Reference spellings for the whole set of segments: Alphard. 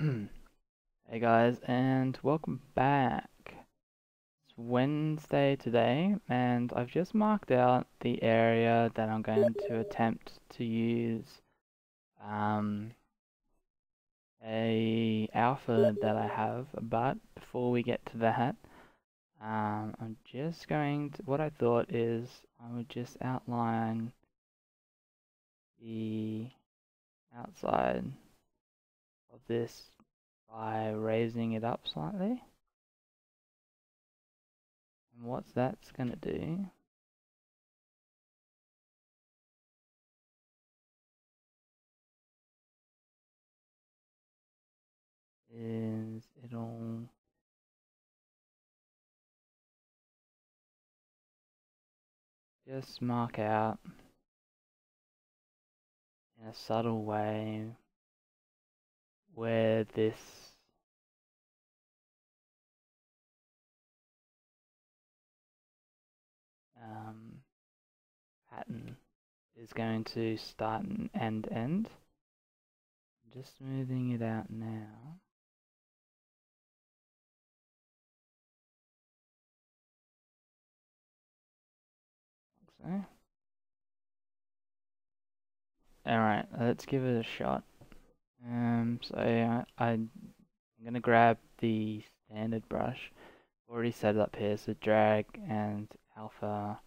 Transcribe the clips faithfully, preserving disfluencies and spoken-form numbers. Hey guys, and welcome back. It's Wednesday today, and I've just marked out the area that I'm going to attempt to use um, a Alphard that I have. But before we get to that, um, I'm just going to, what I thought is I would just outline the outside of this by raising it up slightly. And what that's going to do is it'll just mark out in a subtle way where this um, pattern is going to start and end. end. I'm just smoothing it out now. Like so. Alright, let's give it a shot. Um, so I, I'm going to grab the standard brush, already set it up here, so drag and alpha,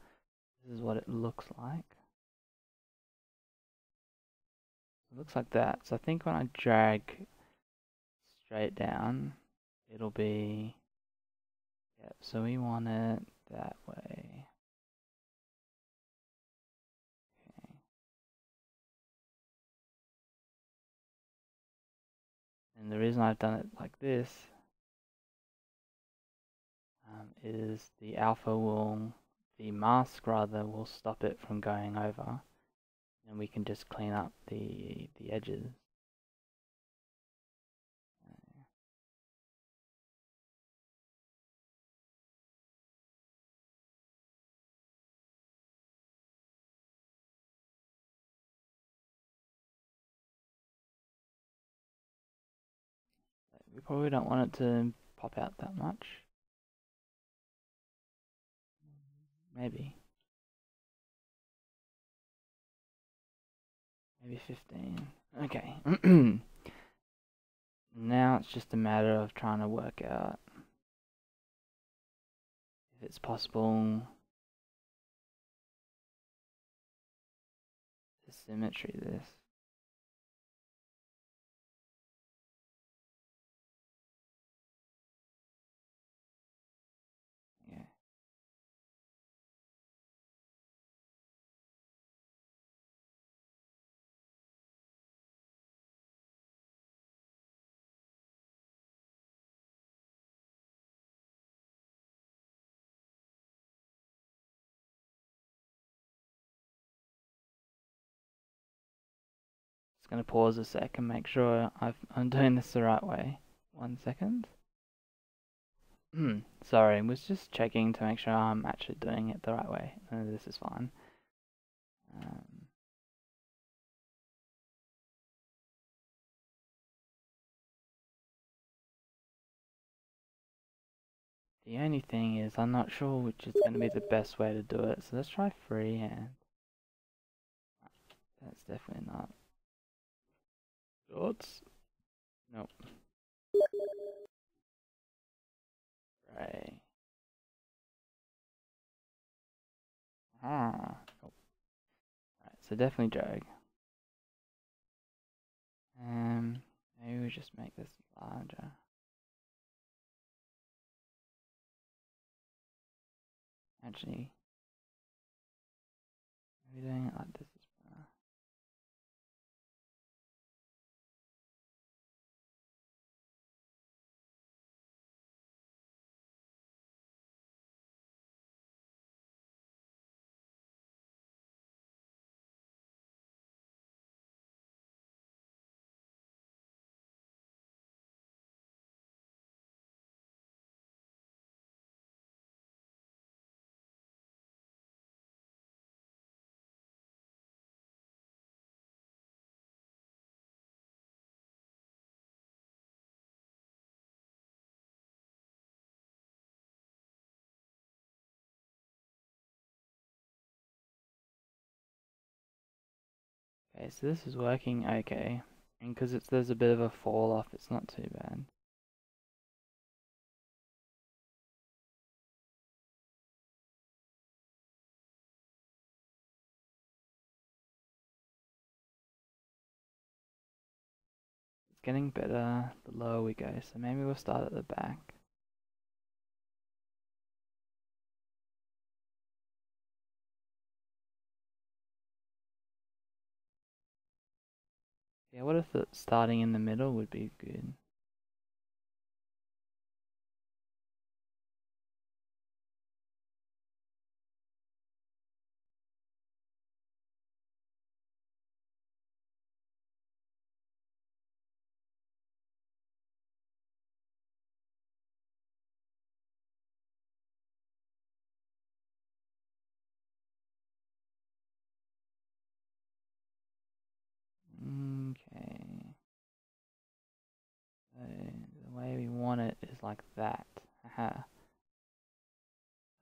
this is what it looks like. It looks like that, so I think when I drag straight down, it'll be, yep, so we want it that way. And the reason I've done it like this um, is the alpha will, the mask rather, will stop it from going over, and we can just clean up the, the edges. We probably don't want it to pop out that much. Maybe. Maybe fifteen. Okay. Now it's just a matter of trying to work out if it's possible to symmetry this. Going to pause a sec and make sure I've, I'm doing this the right way. One second. Sorry, I was just checking to make sure I'm actually doing it the right way. No, this is fine. Um, the only thing is I'm not sure which is going to be the best way to do it, so let's try freehand. That's definitely not. Shorts? Nope. Right. Ah. Nope. Right, so definitely drag. Um, maybe we just make this larger. Actually, maybe doing it like this. Okay, so this is working okay. And because it's there's a bit of a fall off, it's not too bad. It's getting better the lower we go, so maybe we'll start at the back. Yeah, what if starting in the middle would be good? Like that. Aha.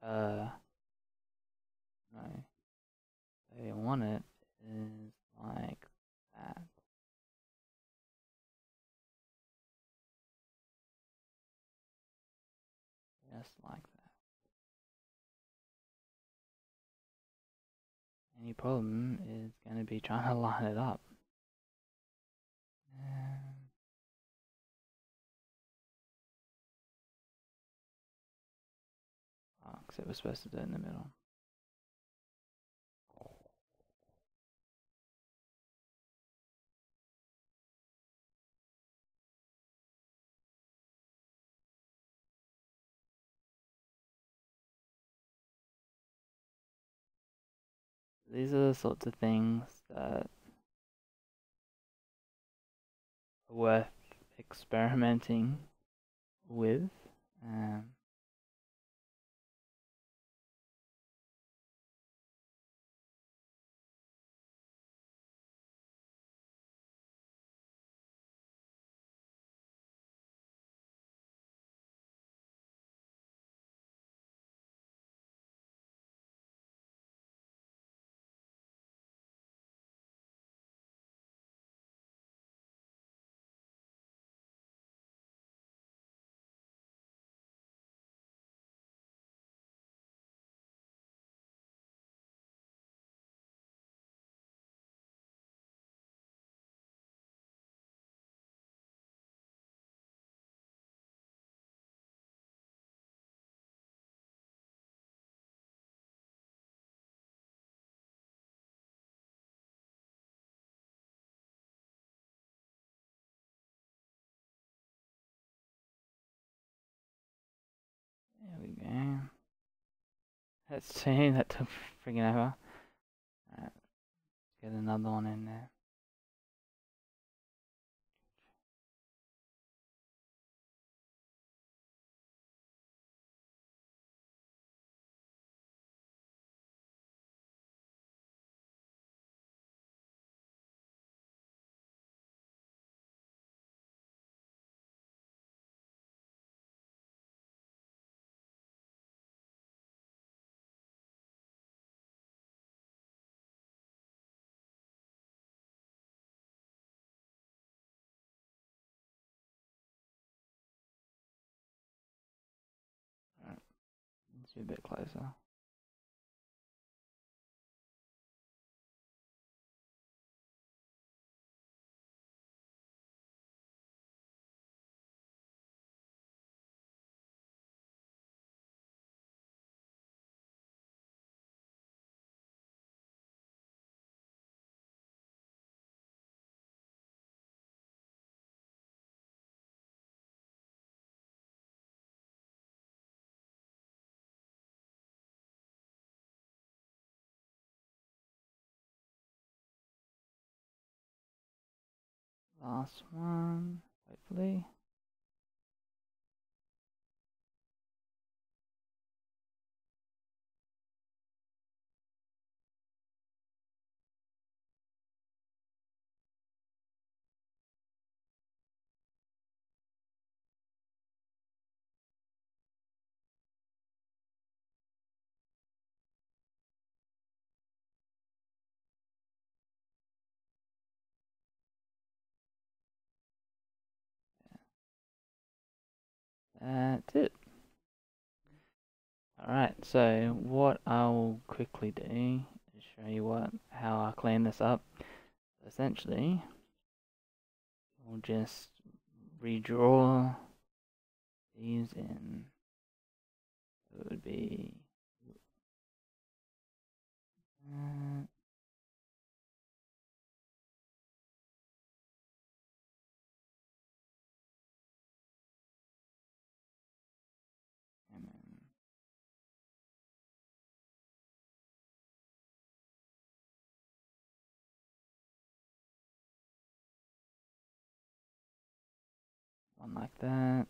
Uh. No. So you want it is like that. Just like that. Any problem is going to be trying to line it up. Um, It was supposed to do in the middle. These are the sorts of things that are worth experimenting with. Um, That's two, that took friggin' ever. Alright, let's get another one in there. A bit closer. Last one, hopefully. That's it. Alright, so what I'll quickly do is show you what how I clean this up. Essentially, we'll just redraw these in. It would be uh, one like that.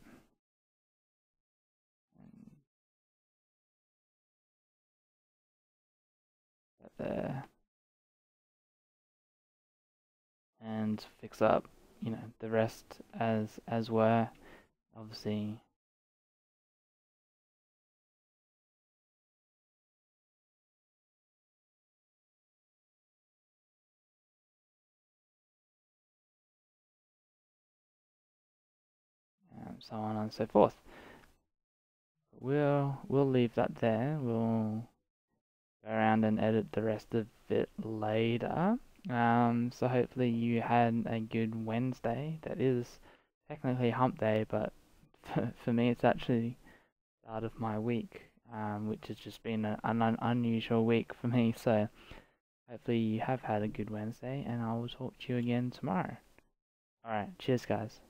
That there. And fix up, you know, the rest as as were. Obviously so on and so forth. We'll we'll leave that there. We'll go around and edit the rest of it later. Um, so hopefully you had a good Wednesday. That is technically hump day, but for, for me it's actually the start of my week, um, which has just been a, an unusual week for me. So hopefully you have had a good Wednesday, and I will talk to you again tomorrow. Alright, cheers guys.